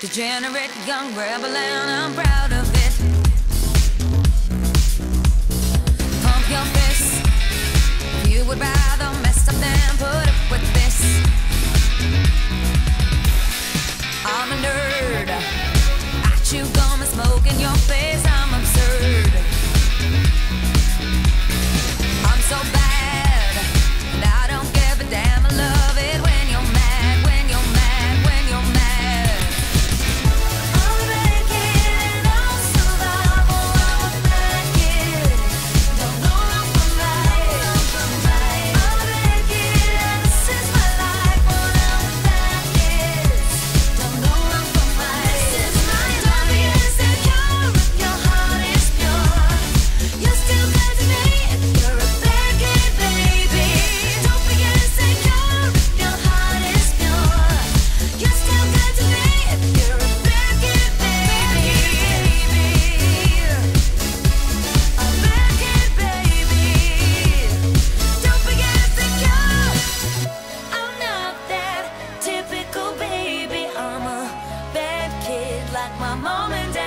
Degenerate, young rebel, and I'm proud of it. Pump your fist if you would rather mess up than put up with this. I'm a nerd, I chew gum and smoke in your face. I'm absurd, I'm so bad, and I don't give a damn. I love it when you're mad, when you're mad, when you're mad. I'll make it, I'll survive, oh, I'll make it. Don't know I'm alive, I'll make it. This is my life, what I would like is. Don't know I'm alive. This is my love, yes, and your heart is pure. You're still good to me. Like my mom and dad.